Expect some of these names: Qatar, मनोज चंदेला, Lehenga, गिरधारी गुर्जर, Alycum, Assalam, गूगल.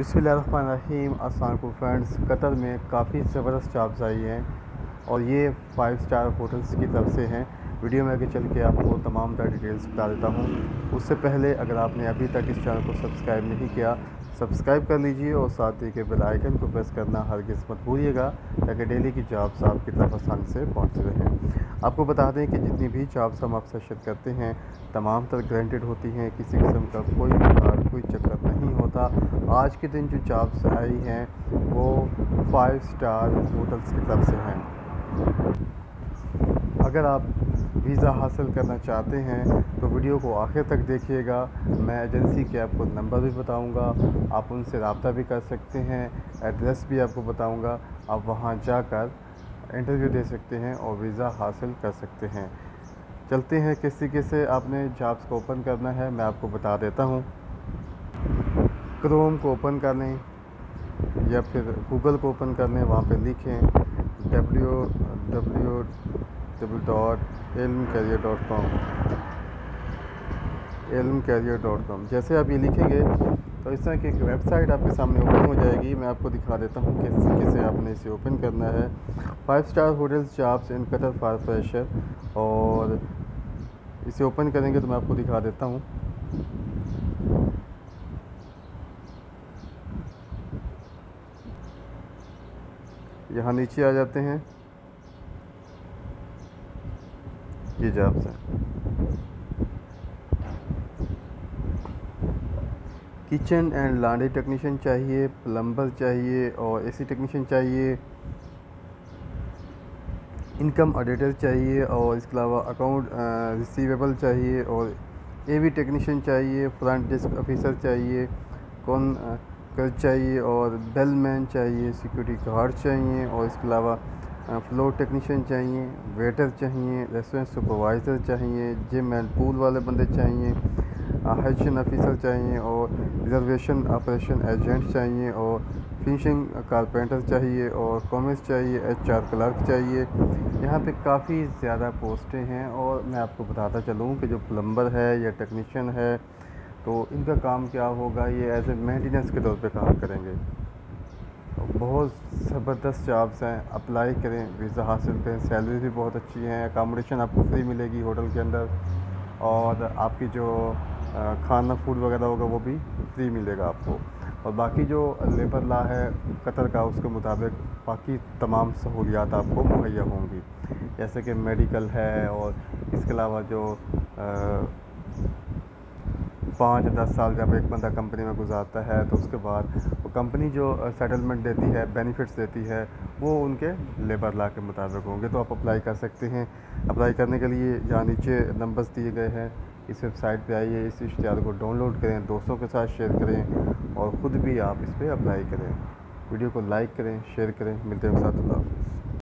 बिस्मिल्लाहिर्रहमानिर्रहीम। अस्सलाम वालेकुम फ्रेंड्स। कतर में काफ़ी ज़बरदस्त जॉब्स आई हैं और ये 5 स्टार होटल्स की तरफ से हैं। वीडियो में आगे चल के आपको तमाम तरह डिटेल्स बता देता हूँ। उससे पहले अगर आपने अभी तक इस चैनल को सब्सक्राइब नहीं किया, सब्सक्राइब कर लीजिए और साथ ही के बेल आइकन को प्रेस करना हरगिज़ मत भूलिएगा, ताकि डेली की जॉब्स आपकी तरफ आसानी से पहुँचती रहें। आपको बता दें कि जितनी भी जॉब्स हम आपसे शेयर करते हैं तमाम तरह गारंटेड होती हैं, किसी किस्म का कोई चक्कर नहीं होता। आज के दिन जो जॉब्स आई हैं वो 5 स्टार होटल्स की तरफ से हैं। अगर आप वीज़ा हासिल करना चाहते हैं तो वीडियो को आखिर तक देखिएगा। मैं एजेंसी के आपको नंबर भी बताऊंगा, आप उनसे रब्ता भी कर सकते हैं, एड्रेस भी आपको बताऊंगा। आप वहां जाकर इंटरव्यू दे सकते हैं और वीज़ा हासिल कर सकते हैं। चलते हैं किस तरीके से आपने जॉब्स को ओपन करना है, मैं आपको बता देता हूं। क्रोम को ओपन कर लें या फिर गूगल को ओपन कर लें। वहाँ पर लिखें www.ilmcareer.com। जैसे आप ये लिखेंगे तो इस तरह की एक वेबसाइट आपके सामने ओपन हो जाएगी। मैं आपको दिखा देता हूँ किस तरीके से आपने इसे ओपन करना है। 5 star hotels jobs in Qatar for fresher, और इसे ओपन करेंगे तो मैं आपको दिखा देता हूँ। यहाँ नीचे आ जाते हैं, ये जॉब्स हैं। किचन एंड लॉन्ड्री टेक्नीशियन चाहिए, प्लम्बर चाहिए और एसी टेक्नीशियन चाहिए, इनकम ऑडिटर चाहिए और इसके अलावा अकाउंट रिसीवेबल चाहिए और एवी टेक्नीशियन चाहिए, फ्रंट डेस्क ऑफिसर चाहिए, कॉन्कर चाहिए और बेलमैन चाहिए, सिक्योरिटी गार्ड चाहिए और इसके अलावा फ्लोर टेक्नीशियन चाहिए, वेटर चाहिए, रेस्टोरेंट सुपरवाइज़र चाहिए, जिम एंड पूल वाले बंदे चाहिए, हाइजीन ऑफिसर चाहिए और रिजर्वेशन ऑपरेशन एजेंट चाहिए और फिनिशिंग कारपेंटर चाहिए और कॉमर्स चाहिए, एचआर क्लर्क चाहिए। यहाँ पे काफ़ी ज़्यादा पोस्टें हैं। और मैं आपको बताता चलूँ कि जो प्लम्बर है या टेक्नीशियन है तो इनका काम क्या होगा, ये एज ए मेंटेनेंस के तौर पर काम करेंगे। बहुत ज़बरदस्त जॉब्स हैं, अप्लाई करें, वीज़ा हासिल करें। सैलरी भी बहुत अच्छी है, अकोमोडेशन आपको फ्री मिलेगी होटल के अंदर और आपकी जो खाना फूड वगैरह होगा वो भी फ्री मिलेगा आपको। और बाकी जो लेबर लॉ है कतर का, उसके मुताबिक बाकी तमाम सहूलियात आपको मुहैया होंगी, जैसे कि मेडिकल है और इसके अलावा जो 5-10 साल जब एक बंदा कंपनी में गुजारता है तो उसके बाद वो कंपनी जो सेटलमेंट देती है, बेनिफिट्स देती है, वो उनके लेबर लॉ के मुताबिक होंगे। तो आप अप्लाई कर सकते हैं। अप्लाई करने के लिए यहाँ नीचे नंबर्स दिए गए हैं, इस वेबसाइट पे आइए, इस इश्तिहार को डाउनलोड करें, दोस्तों के साथ शेयर करें और ख़ुद भी आप इस पर अप्लाई करें। वीडियो को लाइक करें, शेयर करें। मिलते हैं साथ।